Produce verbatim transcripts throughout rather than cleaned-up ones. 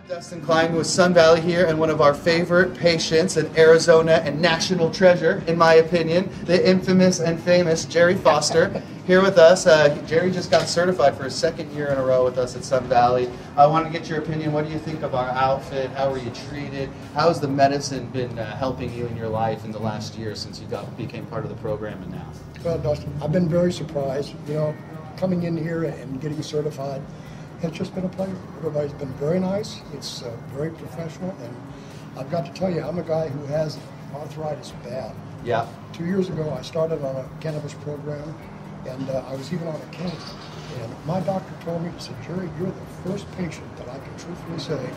I'm Dustin Klein with Sun Valley here, and one of our favorite patients in Arizona and national treasure, in my opinion, the infamous and famous Jerry Foster, here with us. Uh, Jerry just got certified for his second year in a row with us at Sun Valley. I want to get your opinion. What do you think of our outfit? How were you treated? How has the medicine been uh, helping you in your life in the last year since you got became part of the program and now? Well, Dustin, I've been very surprised, you know, coming in here and getting certified. It's just been a pleasure. Everybody's been very nice. It's uh, very professional, and I've got to tell you, I'm a guy who has arthritis bad. Yeah. Two years ago, I started on a cannabis program, and uh, I was even on a cane. And my doctor told me, he said, "Jerry, you're the first patient that I can truthfully say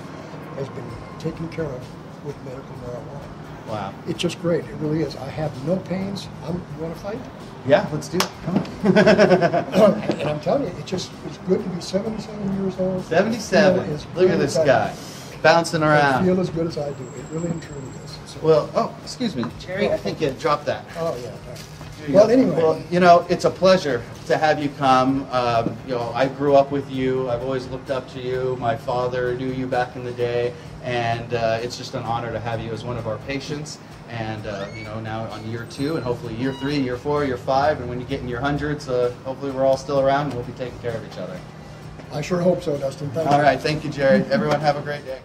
has been taken care of with medical marijuana." Wow. It's just great. It really is. I have no pains. I'm, you want to fight? Yeah, let's do it. Come on. And I'm telling you, it just, it's good to be seventy-seven years old. seventy-seven. Look really at this guy. Bouncing around. I feel as good as I do. It really and truly is. So, well, oh, excuse me. Jerry, oh, I think you dropped that. Oh, yeah. Well, go. anyway. Well, you know, it's a pleasure to have you come. Um, you know, I grew up with you. I've always looked up to you. My father knew you back in the day. And uh, it's just an honor to have you as one of our patients. And, uh, you know, now on year two, and hopefully year three, year four, year five, and when you get in your hundreds, uh, hopefully we're all still around and we'll be taking care of each other. I sure hope so, Dustin. Thank you. All right. Thank you, Jerry. Everyone have a great day.